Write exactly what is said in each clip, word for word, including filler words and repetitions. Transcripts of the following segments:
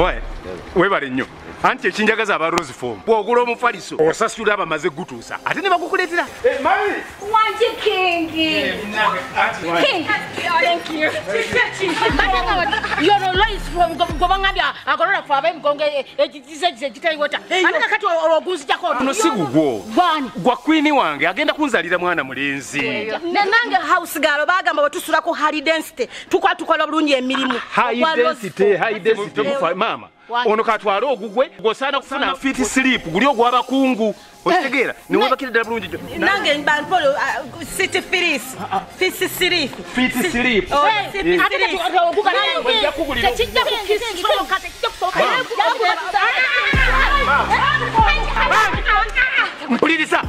Why? Webali nyo. Anti echinjagaza aba Roseform. Bwogula omufaliso osasula abamaze gutuusa. Ate ne bakukuleetera. Eh, mami. Wanje kingi. King. Thank you. Your lies from Gobangabia. Agora for abemgonge ekizize kitai wota. Anaka kati oguzi jako. Tuno sigugwo. Gwa queen wange agenda kunzalira mwana mulenzi. Nanange house galo bagamba batusula ku high density. Tukwa tukola bulungi emirimu. High density, high density mama. Ono katwala ogugwe gosana kufuna fit sleep gulyo gwaba kungu otegera ni waba kile dabulungi nange banpolo city fit fit sleep fit sleep ataka twala oguka nayo bya kugulira kijja kukisi konka tektoka mpuliriza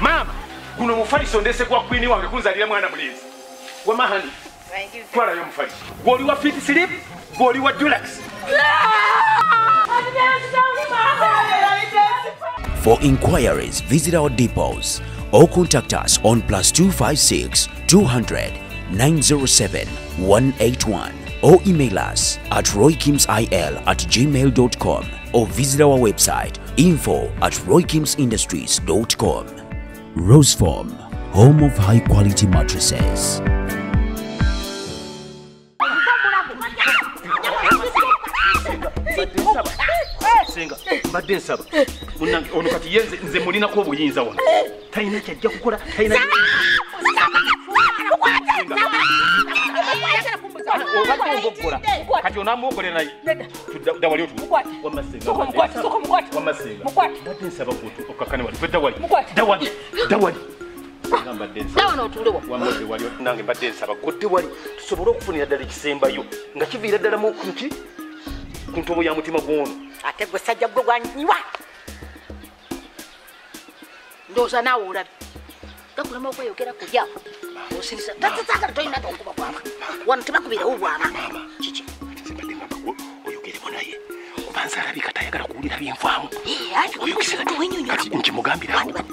mama kuno mufaliso ndese kwa kwini wange kunzalira mwana mulizi wa mahani twala yo mufaliso goli wa fit sleep goli wa dulax. For inquiries, visit our depots or contact us on plus two five six, two hundred, nine oh seven, one eight one or email us at roykimsil at gmail dot com or visit our website info at roykimsindustries dot com. Roseform, home of high quality mattresses. But then, sir, when I only got years in the Molina Cobo in Zawan, Taina Jacora, Taina, what you know more than I to W. What? What must say? What? What must say? What? That is about Okakanova, but the one, the one, the one. Number ten, no, to do one was the one you're not, but then, sir, good to worry. So, look for the other same by you. Not to be the more cookie. Kuntobo ya mutima gwono ategwe sajja gwa nyiwa ndoza na ura takula mako yokera kujya osinza tatataka toina tokuba baba wana tibakubira ubwana chichi sibade mabwo oyokere bonaye obanza rabika tayagara kuulira byenfamu eh aje oyokisira wenyu nyati njimugambira wana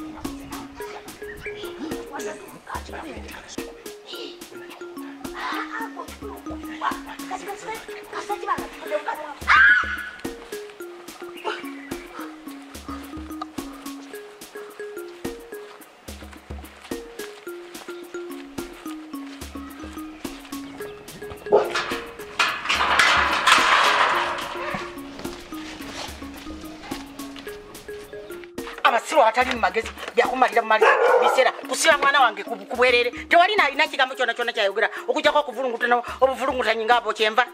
abasiro atali magezi byakumalira mali bisera kusira mwana wange kubwerere tewali na ina kigambo kyona kyona kyayogera okujja kwa kuvulungutana obuvulunguta nyinga abo kyemva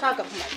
saka kumali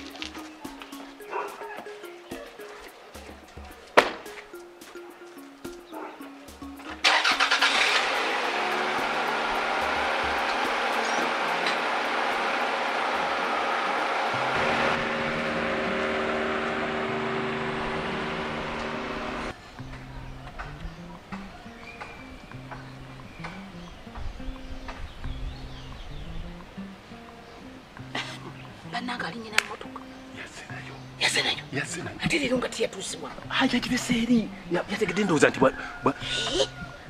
haja kibeseri yateke dindoza nti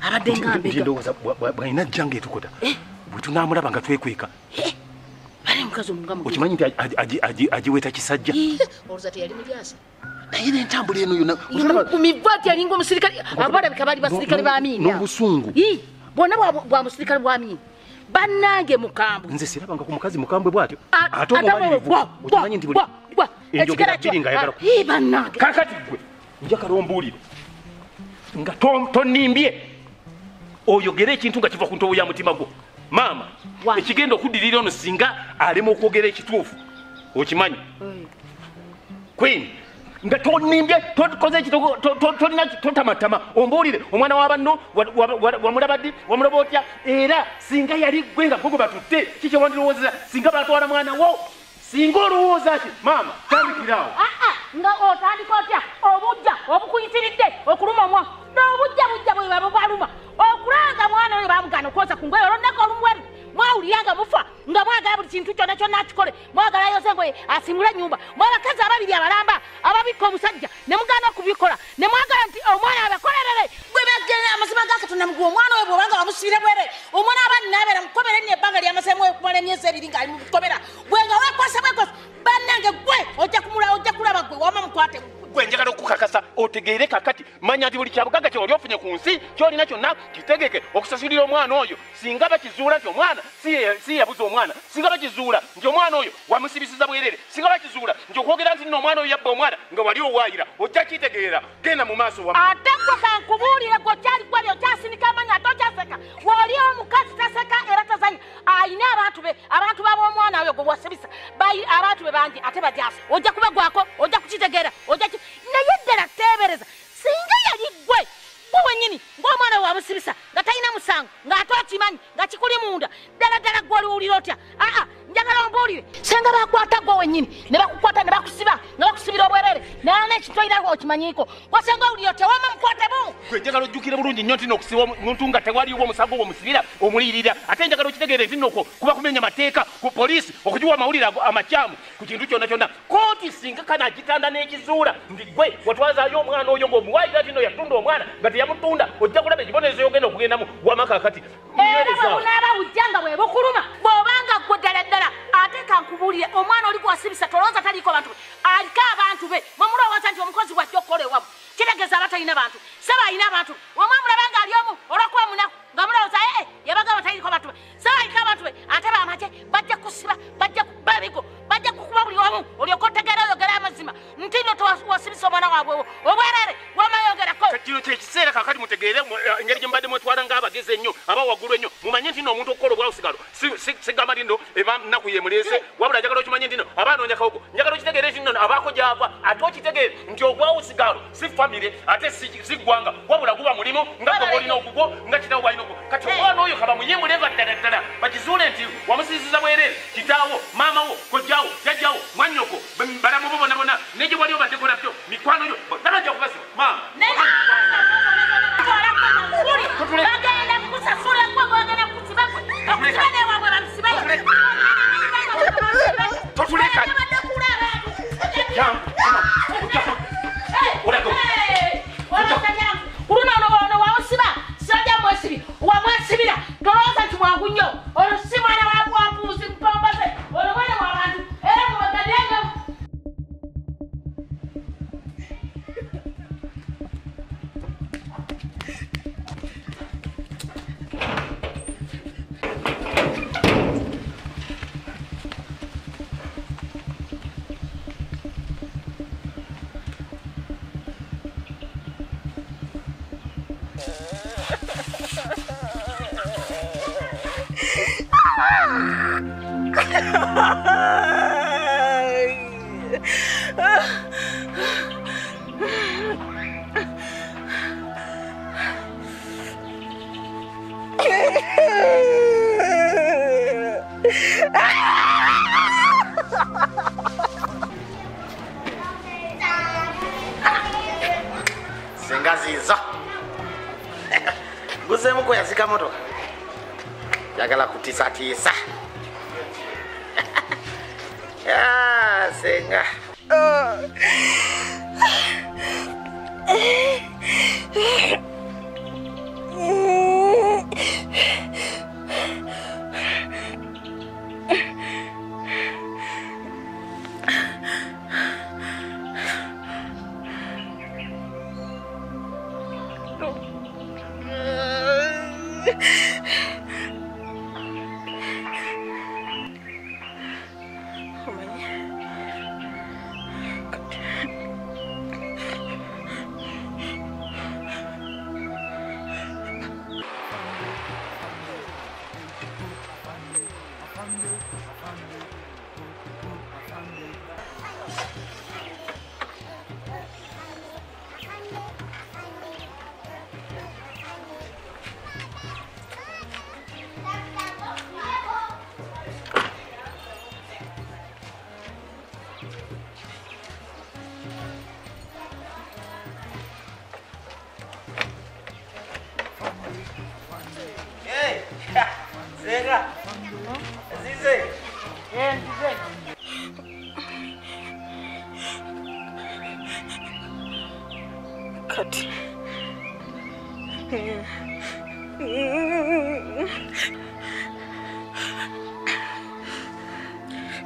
abadenga ambega dindoza bwaina jange tukota butunamulaba nga twekweka bali mukazo mungamu okimanyi nti ajiweta kisajja oluzati yali mulyasa naye entambula eno yona kumivati yalinga omusirikali abada bikabali basirikali baamina n'obusungu bona bwa musirikali bwaamina banange mukambu nze sirabanga ku mukazi mukambwe bwatyo atomobali okimanyi nti ekikera kiringa yagala ee banange kakati gwe njaka rombulira nga tom tonimbye oyogere ekintu nga kiva ku ntobo ya mutima gwo mama ekigendo kudirira ono singa alema okwogera ekituufu okimanyi queen nga tonimbye tokoze ekitogo tolina totamatama ombulire omwana w'abanno wamulabadde wamulobotya era singa yali gwe nga gogo batutte kikyo wandirowoozeza singa batwala mwana wo singoro wozati mama tamikirawo a a nga otandikotya obujja obukuyitiridde okuluma mwa no obujja bujja bwe babaluma okulanga mwana we babugano koza kungoye olonako olumweru mwawuliyanga mufa nga mwagala buli kintu kyonna kyonna akikole mwagala yose ngoye asimule nyumba mwabakazi ababiri abalamba ababikka omusajja ne mugana okubikola ne mwagala nti omwana abakolerere gwe bagenda amazima gakatunda muguwa omwana we bwobanga bamusibire bwere omwana abandi n'abeera mukomere nyo ebbanga ly'amasemu okumala emyezi ebiri ng'ali mu kukomera bwe nga wekwasa bwekwasa bannange gwe otegeere kakati manya nti buli kyabugagga ky'oli ofunye ku nsi ky'olina kyonna kitegeke okusasulira omwana oyo singa bakizuula nti omwana si yabuza omwana singa bakizuula nti omwana oyo wamusibisiza bwerere singa bakizuula nti okwogera nti nno omwana oyo yabba omwana nga wali owaayira ojja kitegeera genda mu maaso wamu ate gwe kankubuulire gwe okyali gwali okyasinika amanya ate okyaseka woli omukazi taseka era tazanya ayina abantu be abantu b'omwana oyo gwe wasibisa abantu be bangi ate bajasa ojja kuba gwako ojja kukitegeera ojja naye ddala teebereza singa yali ggwe gwe wennyini ng'omwana we wamusibisa nga talina musango ng'ate okimanyi nga kikuli munda ddala ddala gwe oliwulira otya aa njagala ombuulire senga bakwata gwe wennyini ne bakukwata ne bakusiba ne bakusibira obwerere naye n'ekintu olina okimanyiiko wasenga owulira otya wama mukwatemu gwe njagala ojjukire bulungi nnyo nti nokusiba omuntu nga tewaliwo omusango bw'omusibira omuliyirira ate njagala okitegeere nti nokwo kuba kumenya mateeka ku poliisi okugiwa amawulire amakyamu ku kintu kyonna kyonna kooti singa kana agitanda n'ekizuula nti gwe watwazaayo omwana oyo ng'omuwaayira tino yatunda omwana nga teyamutunda ojja kulaba ekibonerezo yogenda okugendamu wamakakati naaba bujja nga bwebukuluma bw'obanga gwe ddala ddala ate kankubuulire omwana oli gwasibisa tolowooza taliiko bantu be aliko abantu be mwemulowooza nti omukozi bwajja okukola ewamu kitegeeza aba talina bantu saba alina abantu wamwamulaba nga ali omu olwakuba munaku nga mulowooza ee yabagaba taliiko bantu be saba aliko abantu be ate bamaje bajja kusiba bajja babigo bajja kukuba buli wamu olyoka otegeera oyogera amazima nti no tewasibisa omwana waabwewo obwerere wamayogerako kino kyekiseera kakati mutegeere engeri gye mbadde mwetwala ng'abagezi ennyo abawaggulu ennyo mumanye nti no omuntu okukola obwalusigalo sigamba lindo eba nnaku yemuleese wabula njagala okimanye nti no abaanoonyakawoko njagala okitegeere nti nno abaako gyava ate okitegeere nti obwalusigalo si famire ate si ggwanga wabula guba mulimu nga golina ogugwo nga kitawo balina ogwo kati omwana oyo kaba muyemuleeva ddala ddala bakizuule nti wamusiziza bwereere kitaawo maamawo kojjawo jajjawo mwannyoko balamubo bonabona neje waliwo baddeko nabyo mikwano yo dalaja okubasiba maama bagenda kukusasula gwe bagenda kukusiba gwe okusiba newaabwe bamusiba totuleka ulunaono waosiba sajja mwesibi wamwesibira tolowooza nti mwangu nnyo olwo si mwana wabwabuuzi mpombaze olowene wabantu era mubagadenge zingaziza guzemu kuyazika moto yagala kutisatisa Ah, senga. Oh.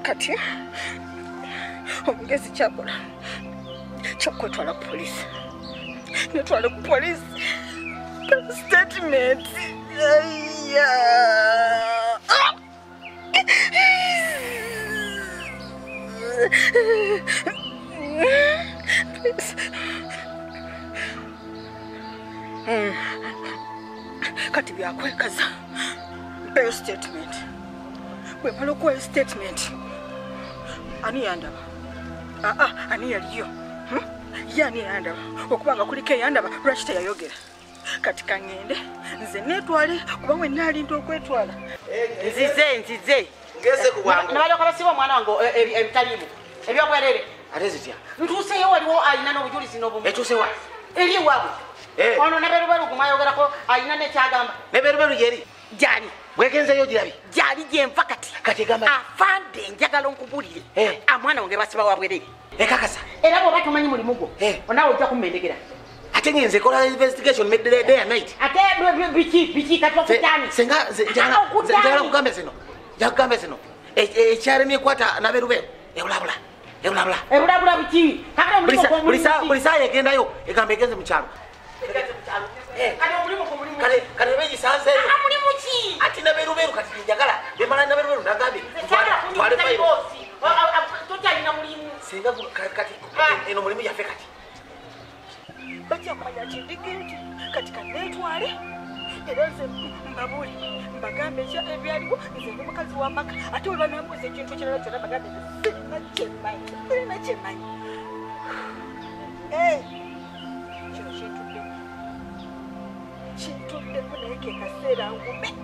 Kati omugezi kyakola kyakwetwala poliisi not want to police statement. Please. Katibu yako ikaza. Pay statement. We palo kwa statement. Ani yanda. Ah ah, ani yaliyo. Yani yanda. Okubanga kulike yanda ba rashita ya yogera. Katika ngende nze netwale kubamwe nali ndo kwetwala. Nzize nzize. Ngeze kubango. Nabalo kwa sibo mwana wango emtalimu. Ebyo bwerere. Atezitia. Ntuse yo waliwo alina no bujulisi no bomu. Etuse wa. Eri wabo. Eh. Ono neberuberu gumayogera ko alina ne kyagamba. Neberuberu yeri. Jani. Wekenze yo jirabi. Jali jemva kati. Kati gamba. Afande njagalo nkubulire. Eh. Amwana onge basiba wabwerere. Ekakasa. Era bo batumanyi mulimu go. Eh. Onawo ja kumendekera. Atengenze kola investigation made day and night. Ate biki biki katwa kutani. Senga jana jana kugambe sino. Jagambe sino. E chare mi kwata naberuberu. Eulabula. Eulabula. Eulabula biki. Kakara mulimo ko. Bulisa bulisa yegenda yo ekambegeze muchalo. Ekambegeze muchalo. Eh. Kale mulimo ko mulimo. Kale kale beji sanse. Kaka mulimo chi. Ati naberuberu kati njagala. Bemala naberuberu ndagambe. Twale pa bosi. Totali na mulimo. Senga kati eno mulimo yafe kati. Bacha kwanya chindikiti katika netwale ereze mbabuli mbagambe cha ebyaliwo nze mukazi wa maka ate olwa nambuze kintu kirala kyona bagambe nachemanyi nachemanyi eh kino kintu pe kintu pe kuneke kasera ngume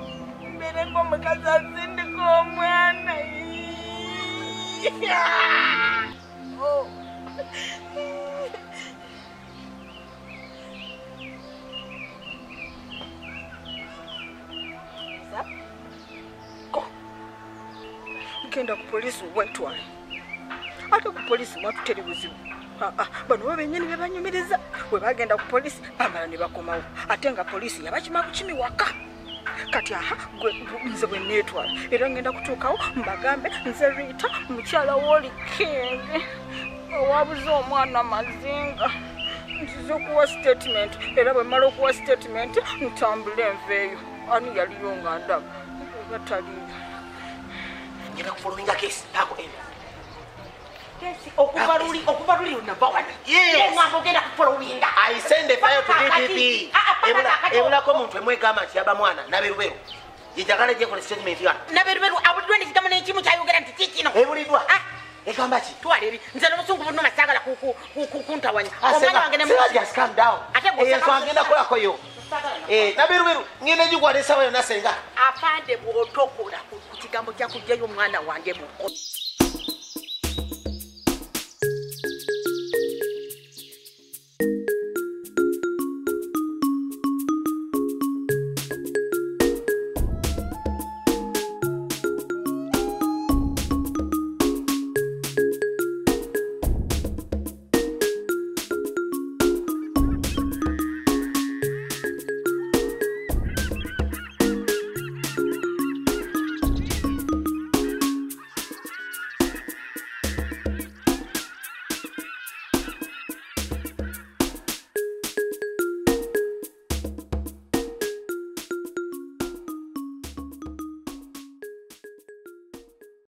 mbere ngomukazi azindiko omwana oh kenda ku police wentwale ate ku police mwatuteri buzibu ah ah bano babenyeni bebanyumiriza we bagenda ku police amala ne bakomawo atenga police yabachima kuchimi waka kati aha nze bwe netwale era ngenda kutuukawo mbagambe nze Rita mukyala woli kenge owabuze omwana mazinga nzizokuwa statement era bwe malo kuwa statement ntambule nveyo ani yaliyo nga ndaba bataliyo ngena kufollowinga case tako ene kesi okubaruli okubaruli number one yes mwabogera kufollowinga I send a file to D D P ebula ebula ko muntu emweka amachi aba mwana naberuberu yijagala je ko statement yana naberuberu abudwe ni kitamane kimu kyayogera nti kikino ebulidwa ekamba chi twalebi nzalo musungu bunno masagala ku ku kuntawanya omwana wange nemwa just calm down atego sangenda kola koyo eh naberuberu ngene jikwa de sabayo nasenga afande bwo tokora kutigambo kya kujja yo mwana wange muko